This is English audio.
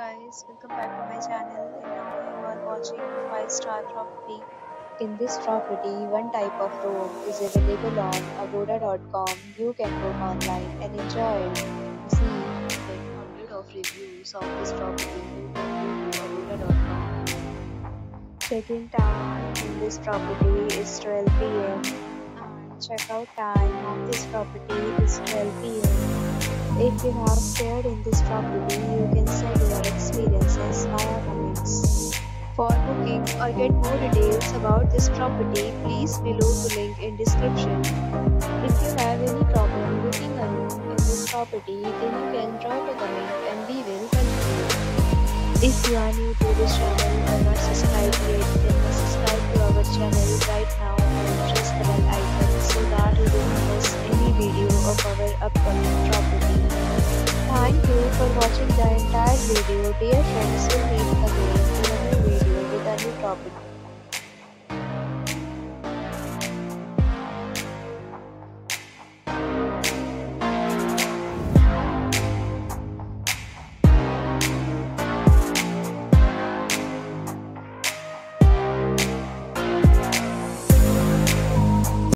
guys, welcome back to my channel, and now you are watching 5-star property. In this property, one type of room is available on agoda.com. You can book online and enjoy it. See the 100 of reviews of this property. You can go to agoda.com. Check-in time in this property is 12 p.m. and check-out time of this property is 12 p.m. If you have stayed in this property, you can share your experiences in our comments. For booking or get more details about this property, please below the link in description. If you have any problem booking a room in this property, then you can drop a comment and we will help you. If you are new to this channel and not subscribed yet, then subscribe to our channel right now and press the bell icon so that you don't miss any video of our upcoming property. Thank you for watching the entire video. Dear friends, we'll meet again in another video with a new topic.